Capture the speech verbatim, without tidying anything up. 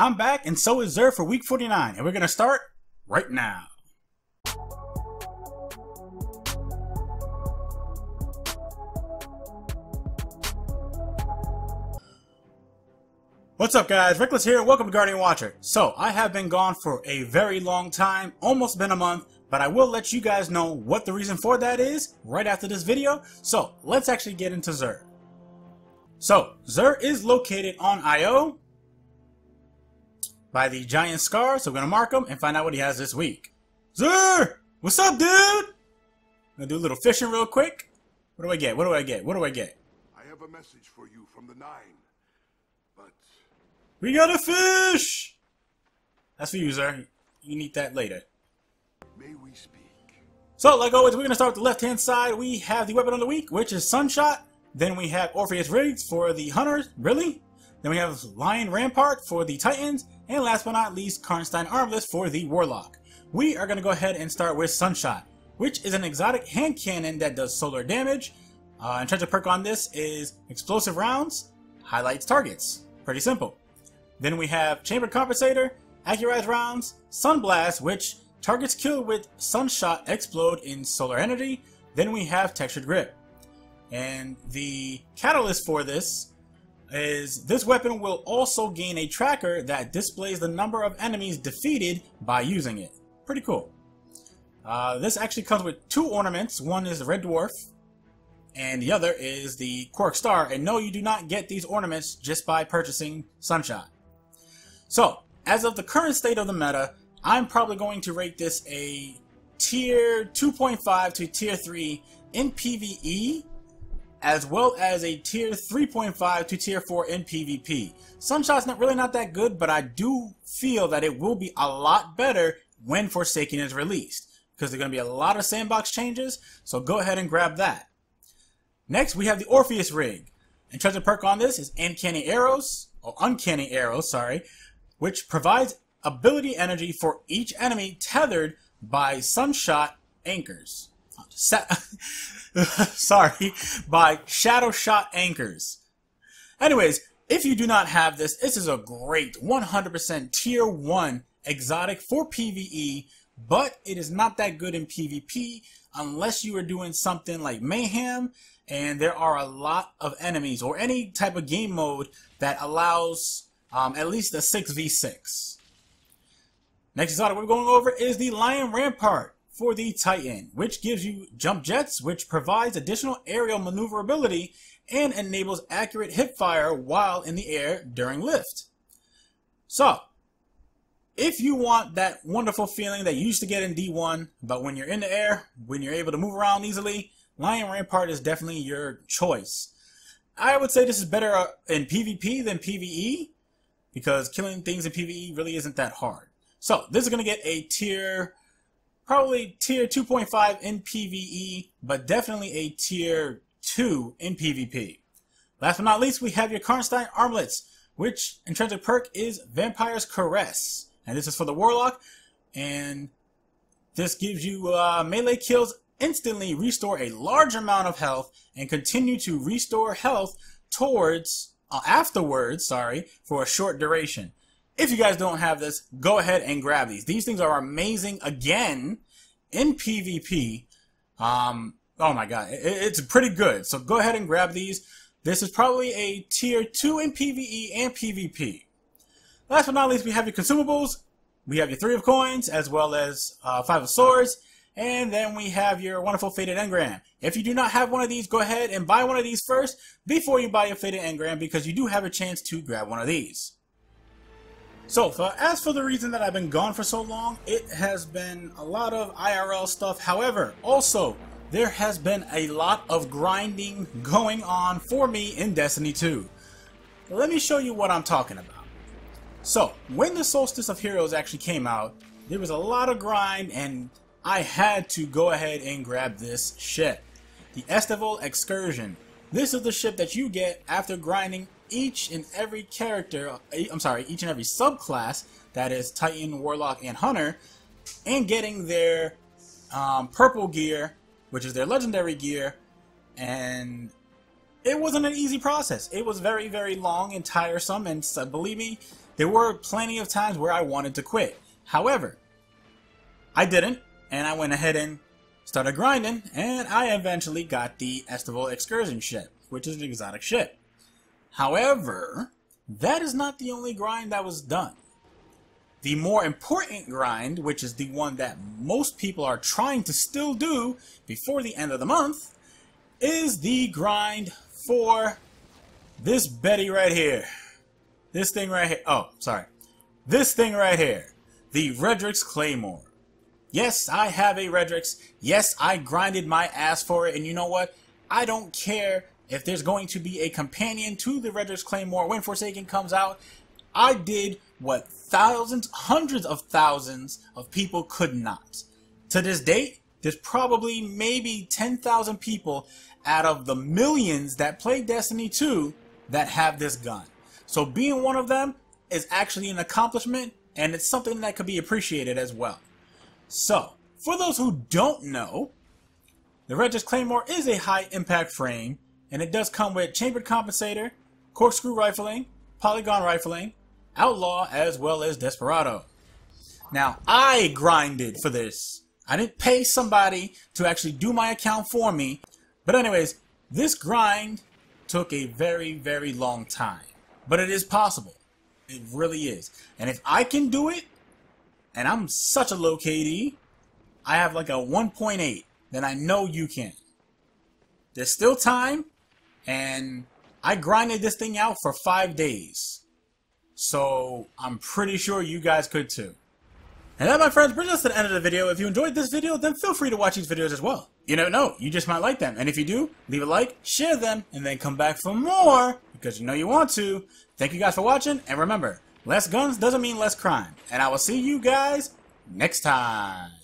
I'm back, and so is Xur for week forty-nine, and we're gonna start right now. What's up guys, Reckless here, welcome to Guardian Watcher. So, I have been gone for a very long time, almost been a month, but I will let you guys know what the reason for that is right after this video. So, let's actually get into Xur. So, Xur is located on I O, by the giant scar, so we're gonna mark him and find out what he has this week. Xur! What's up, dude? I'm gonna do a little fishing real quick. What do I get? What do I get? What do I get? I have a message for you from the Nine. But we got a fish! That's for you, Xur. You need that later. May we speak? So, like always, we're gonna start with the left-hand side. We have the weapon of the week, which is Sunshot. Then we have Orpheus Rig for the Hunters. Really? Then we have Lion Rampant for the Titans. And last but not least, Karnstein Armlets for the Warlock. We are going to go ahead and start with Sunshot, which is an exotic hand cannon that does solar damage. Uh, and treasure perk on this is Explosive Rounds, Highlights Targets. Pretty simple. Then we have Chamber Compensator, Accurized Rounds, Sunblast, which targets killed with Sunshot explode in solar energy. Then we have Textured Grip. And the catalyst for this is this weapon will also gain a tracker that displays the number of enemies defeated by using it. Pretty cool. Uh, this actually comes with two ornaments. One is the Red Dwarf, and the other is the Quark Star. And no, you do not get these ornaments just by purchasing Sunshot. So, as of the current state of the meta, I'm probably going to rate this a tier two point five to tier three in PvE, as well as a tier three point five to tier four in PvP. Sunshot's not really not that good, but I do feel that it will be a lot better when Forsaken is released, because there are going to be a lot of sandbox changes, so go ahead and grab that. Next, we have the Orpheus Rig, and treasure perk on this is Uncanny Arrows, or Uncanny Arrows, sorry, which provides ability energy for each enemy tethered by Sunshot anchors. Sa sorry, by Shadow Shot Anchors. Anyways, if you do not have this, this is a great one hundred percent tier one exotic for PvE, but it is not that good in PvP unless you are doing something like Mayhem, and there are a lot of enemies, or any type of game mode that allows um, at least a six v six. Next exotic we're going over is the Lion Rampant for the Titan, which gives you jump jets, which provides additional aerial maneuverability and enables accurate hip fire while in the air during lift. So, if you want that wonderful feeling that you used to get in D one, but when you're in the air, when you're able to move around easily, Lion Rampant is definitely your choice. I would say this is better in PvP than PvE, because killing things in PvE really isn't that hard. So, this is going to get a tier... probably tier two point five in PvE, but definitely a tier two in PvP. Last but not least, we have your Karnstein Armlets, which intrinsic perk is Vampire's Caress. And this is for the Warlock, and this gives you uh, melee kills instantly restore a large amount of health and continue to restore health towards, uh, afterwards, sorry, for a short duration. If you guys don't have this, go ahead and grab these. These things are amazing, again, in PvP. Um, oh my god, it, it's pretty good. So go ahead and grab these. This is probably a tier two in PvE and PvP. Last but not least, we have your consumables. We have your three of coins, as well as uh, five of swords. And then we have your wonderful Fated Engram. If you do not have one of these, go ahead and buy one of these first before you buy your Fated Engram, because you do have a chance to grab one of these. So, for, as for the reason that I've been gone for so long, it has been a lot of I R L stuff. However, also, there has been a lot of grinding going on for me in Destiny two. Let me show you what I'm talking about. So, when the Solstice of Heroes actually came out, there was a lot of grind, and I had to go ahead and grab this ship. The Estival Excursion. This is the ship that you get after grinding each and every character, I'm sorry, each and every subclass, that is Titan, Warlock, and Hunter, and getting their um, purple gear, which is their legendary gear, and it wasn't an easy process. It was very, very long and tiresome, and so, believe me, There were plenty of times where I wanted to quit. However, I didn't, and I went ahead and started grinding, and I eventually got the Estival Excursion ship, which is an exotic ship. However, that is not the only grind that was done. The more important grind, which is the one that most people are trying to still do before the end of the month, is the grind for this Betty right here. This thing right here. Oh, sorry. This thing right here. The Redrix Claymore. Yes, I have a Redrix. Yes, I grinded my ass for it. And you know what? I don't care if there's going to be a companion to the Redrix Claymore when Forsaken comes out. I did what thousands, hundreds of thousands of people could not. To this date, there's probably maybe ten thousand people out of the millions that play Destiny two that have this gun. So being one of them is actually an accomplishment, and it's something that could be appreciated as well. So, for those who don't know, the Redrix Claymore is a high impact frame, and it does come with chambered compensator, corkscrew rifling, polygon rifling, outlaw, as well as desperado. Now, I grinded for this. I didn't pay somebody to actually do my account for me. But anyways, this grind took a very, very long time. But it is possible. It really is. And if I can do it, and I'm such a low K D, I have like a one point eight, then I know you can. There's still time, and I grinded this thing out for five days. So I'm pretty sure you guys could too. And that, my friends, brings us to the end of the video. If you enjoyed this video, then feel free to watch these videos as well. You never know, you just might like them. And if you do, leave a like, share them, and then come back for more, because you know you want to. Thank you guys for watching, and remember, less guns doesn't mean less crime. And I will see you guys next time.